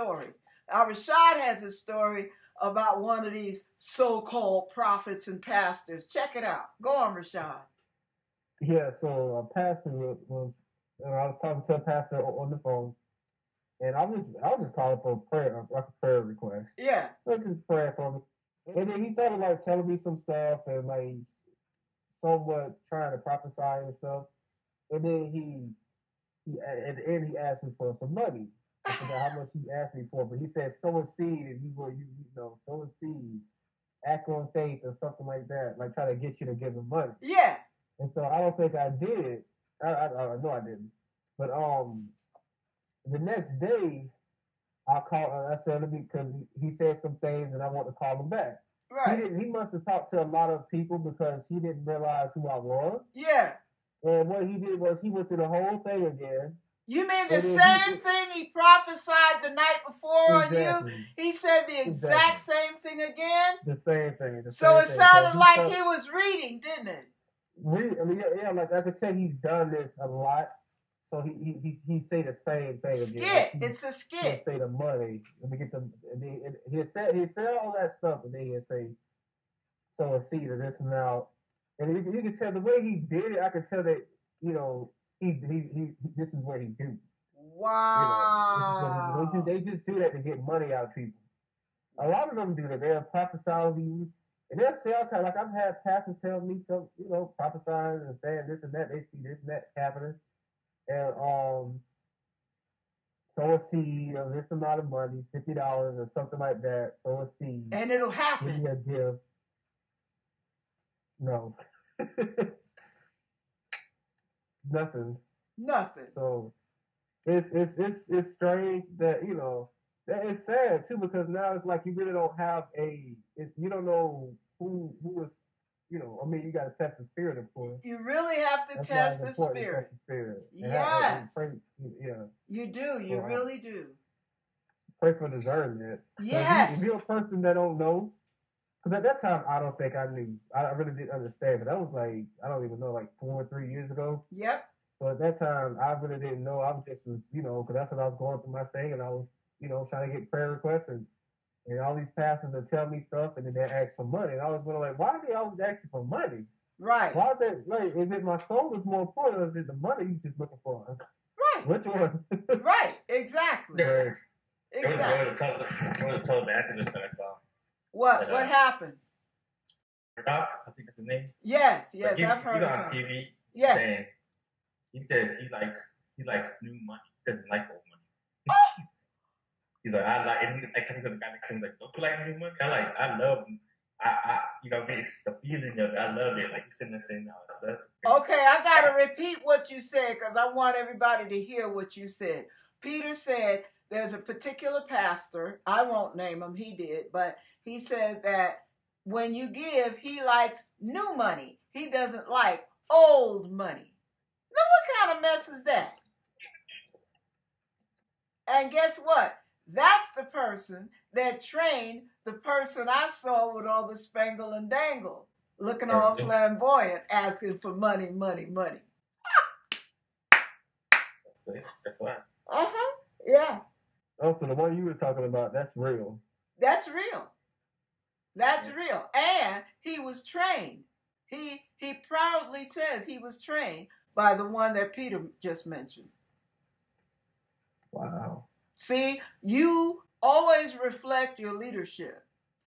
story. Now, Rashad has his story about one of these so-called prophets and pastors. Check it out. Go on, Rashad. Yeah, so a pastor I was talking to a pastor on the phone, and I was just calling for a prayer, like a prayer request. Yeah. So just praying for me. And then he started like telling me some stuff and like somewhat trying to prophesy and stuff. And then he at the end he asked me for some money. I forgot how much he asked me for, but he said sow a seed and you know sow a seed, act on faith or something like that, like try to get you to give him money. Yeah. And so I don't think I did. I know I didn't. But the next day. I called. I said, "Let me," because he said some things, and I want to call him back. Right. He must have talked to a lot of people because he didn't realize who I was. Yeah. And what he did was he went through the whole thing again. You mean the same thing he prophesied the night before on you? He said the exact same thing again. The same thing. So it sounded like he was reading, didn't it? Yeah, like I could tell he's done this a lot. So he say the same thing. Skit. Again. Like it's a skit. Say the money. Let me get them. He said all that stuff, and then he'd say, "So a seed of this and out." And you can tell the way he did it. I could tell that he this is what he do. Wow. You know, they just do that to get money out of people. A lot of them do that. They'll prophesy over you, and they'll say all kind. Like I've had pastors tell me some, prophesying and saying this and that. They see this and that happening. And sow a seed of this amount of money, $50 or something like that. Sow a seed, and it'll happen. Give me a gift. No, nothing. So it's strange that that it's sad too because now it's like you really don't have you don't know who is. You got to test the spirit, of course. You really have to test the spirit. Yes. Yeah. You do. You really do. Pray for discernment. Yes. If you're a person that don't know, because at that time, I don't think I knew. I really didn't understand, but that was like, I don't even know, like 4 or 3 years ago. Yep. So at that time, I really didn't know. I was just, because that's when I was going through my thing, and I was, trying to get prayer requests and all these pastors that tell me stuff, and then they ask for money. And I was going like, why are they always asking for money? Right. Why is that? Like, if it, my soul is more important, or is it the money you just looking for? Right. Which one? Right. Exactly. Right. Exactly. There was a total activist that I saw. What? What happened? I think it's his name. Yes. Like I've heard of him. He was on TV. Yes. Saying, he says he likes new money. He doesn't like old money. Oh. He's like, don't you like new money? I love it. It's the feeling of it. I love it. Like, you're sitting there saying all that stuff. Okay, I got to repeat what you said because I want everybody to hear what you said. Peter said there's a particular pastor. I won't name him. He did. But he said that when you give, he likes new money. He doesn't like old money. Now, what kind of mess is that? And guess what? That's the person that trained the person I saw with all the spangle and dangle, looking all flamboyant, asking for money, money, money. That's right. Uh-huh. Yeah. Oh, so the one you were talking about, that's real. That's real. That's real. And he was trained. He proudly says he was trained by the one that Peter just mentioned. Wow. See, you always reflect your leadership.